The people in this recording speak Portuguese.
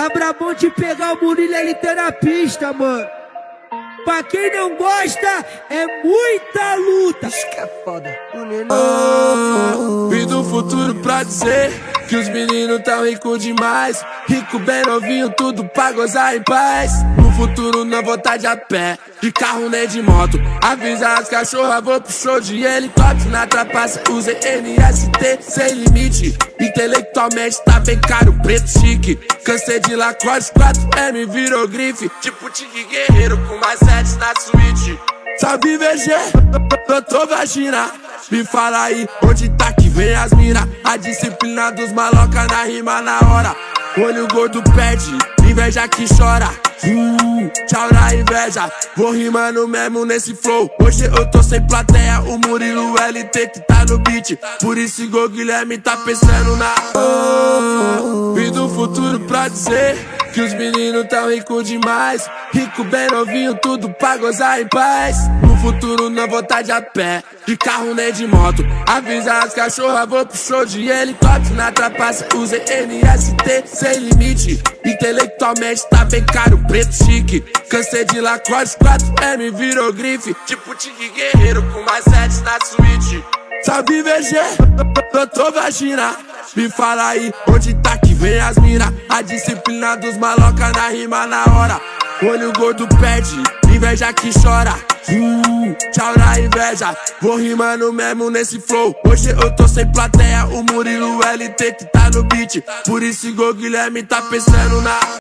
Tá brabão de pegar o Murillo LT na pista, mano. Pra quem não gosta, é muita luta. Isso que é foda, vim do futuro pra dizer que os meninos tão ricos demais. Rico, bem novinho, tudo pra gozar em paz. No futuro não vou tá de a pé, de carro nem de moto. Avisa as cachorras, vou pro show de helicóptero. Na trapaça usei NST sem limite. Intelectualmente tá bem caro, preto chique. Cansei de lacoste, 4M virou grife. Tipo tique guerreiro com mais 7 na suíte. Salve VG, doutor vagina. Me fala aí, onde tá que vem as mina? A disciplina dos maloca na rima na hora. Olho gordo perde, inveja que chora. Tchau na inveja, vou rimando mesmo nesse flow. Hoje eu tô sem plateia, o Murillo LT que tá no beat. Por isso Igor Guilherme tá pensando na vim do futuro pra dizer que os meninos tão ricos demais. Rico, bem novinho, tudo pra gozar em paz. No futuro não vou tá de a pé, de carro nem de moto. Avisa as cachorras, vou pro show de helicóptero. Na trapaça usei NST sem limite. Intelectualmente tá bem caro, preto chique. Cansei de lacoste, 4M virou grife. Tipo tique guerreiro com mais 7 na suíte. Salve VG, doutor vagina. Me fala aí, onde tá que vem as mina? A disciplina dos maloca na rima na hora. Olho gordo perde, inveja que chora. Tchau na inveja, vou rimando mesmo nesse flow. Hoje eu tô sem plateia, o Murillo LT que tá no beat. Por isso Igor Guilherme tá pensando na